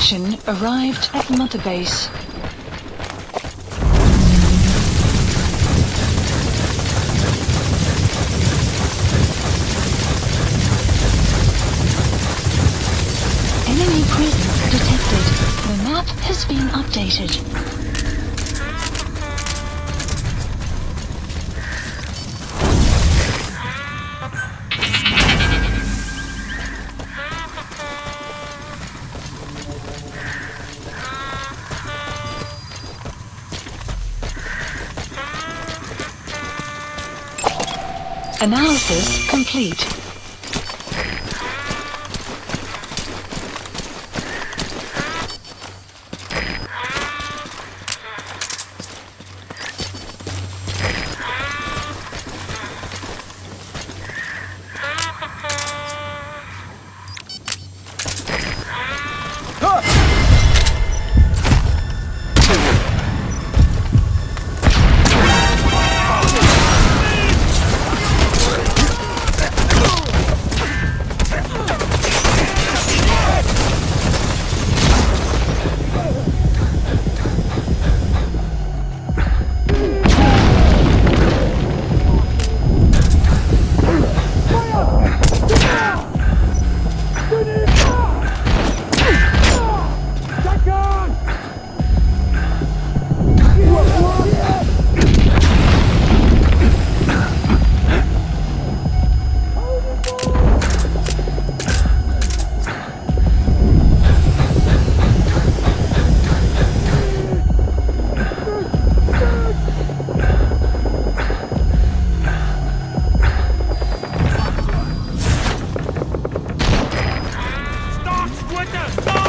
Section arrived at Mother Base. Enemy presence detected. The map has been updated. Analysis complete. Stop!